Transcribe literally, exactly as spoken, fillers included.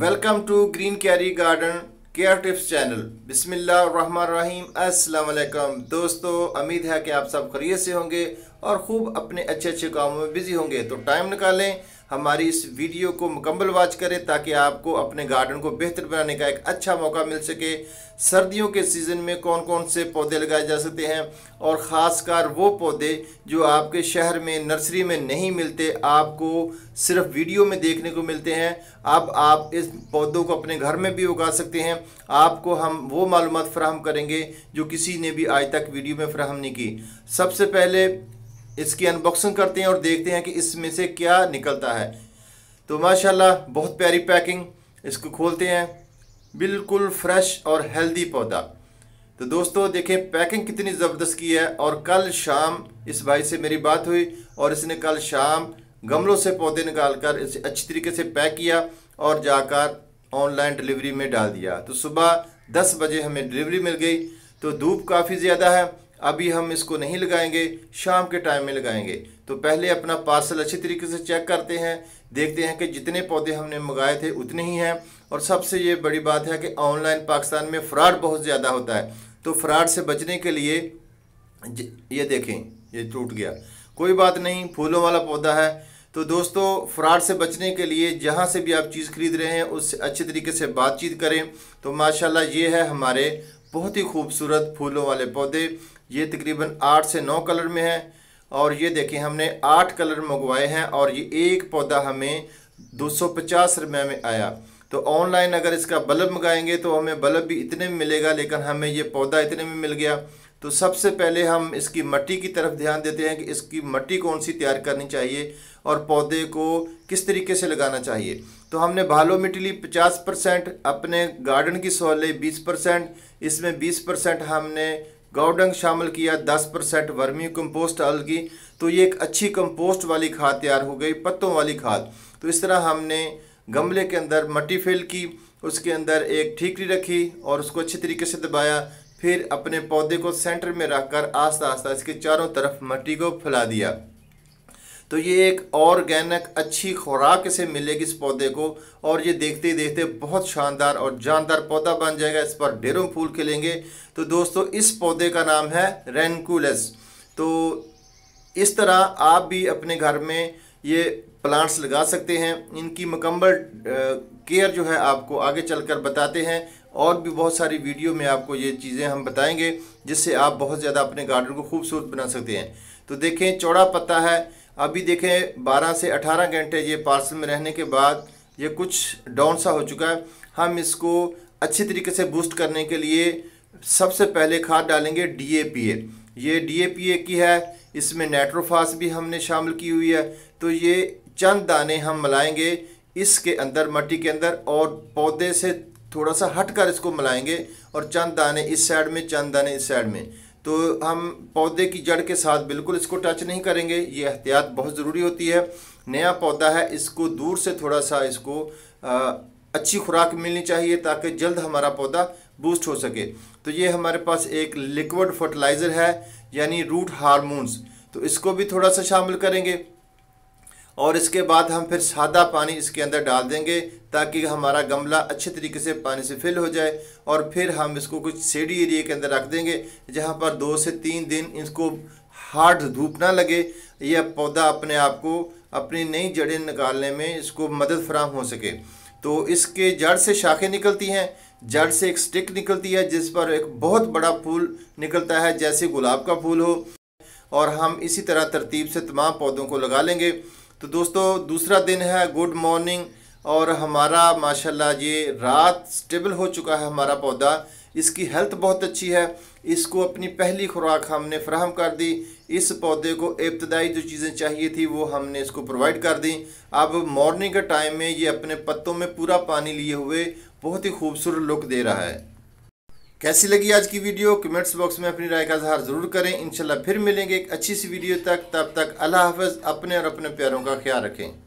Welcome to green Kiyari garden care tips channel. बिस्मिल्लाहिर्रहमानिर्रहीम। अस्सलाम वालेकुम दोस्तों, उम्मीद है कि आप सब खैरियत से होंगे और खूब अपने अच्छे अच्छे कामों में बिजी होंगे। तो टाइम निकालें, हमारी इस वीडियो को मुकम्मल वॉच करें ताकि आपको अपने गार्डन को बेहतर बनाने का एक अच्छा मौका मिल सके। सर्दियों के सीज़न में कौन कौन से पौधे लगाए जा सकते हैं और ख़ासकर वो पौधे जो आपके शहर में नर्सरी में नहीं मिलते, आपको सिर्फ वीडियो में देखने को मिलते हैं। अब आप इस पौधों को अपने घर में भी उगा सकते हैं। आपको हम वो मालूमात फ़राहम करेंगे जो किसी ने भी आज तक वीडियो में फ़राहम नहीं की। सबसे पहले इसकी अनबॉक्सिंग करते हैं और देखते हैं कि इसमें से क्या निकलता है। तो माशाल्लाह बहुत प्यारी पैकिंग, इसको खोलते हैं। बिल्कुल फ्रेश और हेल्दी पौधा। तो दोस्तों देखें पैकिंग कितनी ज़बरदस्त की है। और कल शाम इस भाई से मेरी बात हुई और इसने कल शाम गमलों से पौधे निकालकर इसे अच्छी तरीके से पैक किया और जाकर ऑनलाइन डिलीवरी में डाल दिया। तो सुबह दस बजे हमें डिलीवरी मिल गई। तो धूप काफ़ी ज़्यादा है, अभी हम इसको नहीं लगाएंगे, शाम के टाइम में लगाएंगे। तो पहले अपना पार्सल अच्छी तरीके से चेक करते हैं, देखते हैं कि जितने पौधे हमने मंगाए थे उतने ही हैं। और सबसे ये बड़ी बात है कि ऑनलाइन पाकिस्तान में फ्रॉड बहुत ज़्यादा होता है। तो फ्रॉड से बचने के लिए ये देखें, ये टूट गया, कोई बात नहीं, फूलों वाला पौधा है। तो दोस्तों फ्रॉड से बचने के लिए जहाँ से भी आप चीज़ खरीद रहे हैं उससे अच्छे तरीके से बातचीत करें। तो माशाल्लाह ये है हमारे बहुत ही खूबसूरत फूलों वाले पौधे। ये तकरीबन आठ से नौ कलर में है और ये देखें हमने आठ कलर मंगवाए हैं और ये एक पौधा हमें दो सौ पचास रुपये में आया। तो ऑनलाइन अगर इसका बल्ब मंगाएंगे तो हमें बल्ब भी इतने में मिलेगा, लेकिन हमें ये पौधा इतने में मिल गया। तो सबसे पहले हम इसकी मिट्टी की तरफ ध्यान देते हैं कि इसकी मिट्टी कौन सी तैयार करनी चाहिए और पौधे को किस तरीके से लगाना चाहिए। तो हमने भालो मिट्टी ली पचास परसेंट, अपने गार्डन की सोल ली बीस परसेंट, इसमें बीस परसेंट हमने गौडंग शामिल किया, दस परसेंट वर्मी कंपोस्ट अलगी। तो ये एक अच्छी कंपोस्ट वाली खाद तैयार हो गई, पत्तों वाली खाद। तो इस तरह हमने गमले के अंदर मिट्टी फिल की, उसके अंदर एक ठीकरी रखी और उसको अच्छे तरीके से दबाया, फिर अपने पौधे को सेंटर में रखकर आस्ता आस्ता इसके चारों तरफ मिट्टी को फैला दिया। तो ये एक ऑर्गेनिक अच्छी खुराक से मिलेगी इस पौधे को और ये देखते ही देखते बहुत शानदार और जानदार पौधा बन जाएगा। इस पर ढेरों फूल खिलेंगे। तो दोस्तों इस पौधे का नाम है रेनुकुलस। तो इस तरह आप भी अपने घर में ये प्लांट्स लगा सकते हैं। इनकी मुकम्मल केयर जो है आपको आगे चलकर बताते हैं और भी बहुत सारी वीडियो में आपको ये चीज़ें हम बताएंगे जिससे आप बहुत ज़्यादा अपने गार्डन को खूबसूरत बना सकते हैं। तो देखें चौड़ा पत्ता है। अभी देखें बारह से अठारह घंटे ये पार्सल में रहने के बाद ये कुछ डाउन सा हो चुका है। हम इसको अच्छे तरीके से बूस्ट करने के लिए सबसे पहले खाद डालेंगे डी ए पी ए। ये डी ए पी ए की है, इसमें नाइट्रोफास भी हमने शामिल की हुई है। तो ये चंद दाने हम मिलाएंगे इसके अंदर मिट्टी के अंदर और पौधे से थोड़ा सा हटकर इसको मिलाएंगे और चंद दाने इस साइड में, चंद दाने इस साइड में। तो हम पौधे की जड़ के साथ बिल्कुल इसको टच नहीं करेंगे, ये एहतियात बहुत ज़रूरी होती है। नया पौधा है, इसको दूर से थोड़ा सा इसको आ, अच्छी खुराक मिलनी चाहिए ताकि जल्द हमारा पौधा बूस्ट हो सके। तो ये हमारे पास एक लिक्विड फर्टिलाइज़र है यानी रूट हार्मोन्स, तो इसको भी थोड़ा सा शामिल करेंगे और इसके बाद हम फिर सादा पानी इसके अंदर डाल देंगे ताकि हमारा गमला अच्छे तरीके से पानी से फिल हो जाए। और फिर हम इसको कुछ सीढ़ी एरिया के अंदर रख देंगे जहां पर दो से तीन दिन इसको हार्ड धूप ना लगे, यह पौधा अपने आप को अपनी नई जड़ें निकालने में इसको मदद फराहम हो सके। तो इसके जड़ से शाखें निकलती हैं, जड़ से एक स्टिक निकलती है जिस पर एक बहुत बड़ा फूल निकलता है जैसे गुलाब का फूल हो। और हम इसी तरह तरतीब से तमाम पौधों को लगा लेंगे। तो दोस्तों दूसरा दिन है, गुड मॉर्निंग। और हमारा माशाल्लाह ये रात स्टेबल हो चुका है हमारा पौधा, इसकी हेल्थ बहुत अच्छी है। इसको अपनी पहली खुराक हमने फराहम कर दी। इस पौधे को इब्तदाई जो चीज़ें चाहिए थी वो हमने इसको प्रोवाइड कर दी। अब मॉर्निंग के टाइम में ये अपने पत्तों में पूरा पानी लिए हुए बहुत ही खूबसूरत लुक दे रहा है। कैसी लगी आज की वीडियो? कमेंट्स बॉक्स में अपनी राय का इजहार ज़रूर करें। इंशाल्लाह फिर मिलेंगे एक अच्छी सी वीडियो तक। तब तक अल्लाह हाफ़िज़। अपने और अपने प्यारों का ख्याल रखें।